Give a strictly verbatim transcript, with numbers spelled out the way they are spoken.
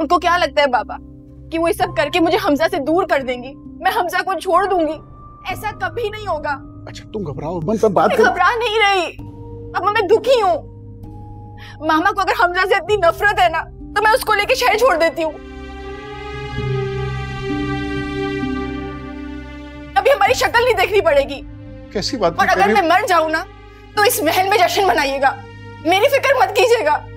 उनको क्या लगता है बाबा कि वो ये सब करके मुझे हमजा से दूर कर देंगी, मैं हमजा को छोड़ दूंगी? ऐसा कभी नहीं होगा। अच्छा तुम घबराओ मत, बात मैं घबरा नहीं रही। अब मैं दुखी हूँ। मामा को अगर हमजा से इतनी नफरत है ना तो मैं उसको लेके शहर छोड़ देती हूँ। अभी हमारी शक्ल नहीं देखनी पड़ेगी। कैसी बात? और अगर मैं मर जाऊँ ना तो इस महल में जश्न मनाइएगा, मेरी फिक्र मत कीजिएगा।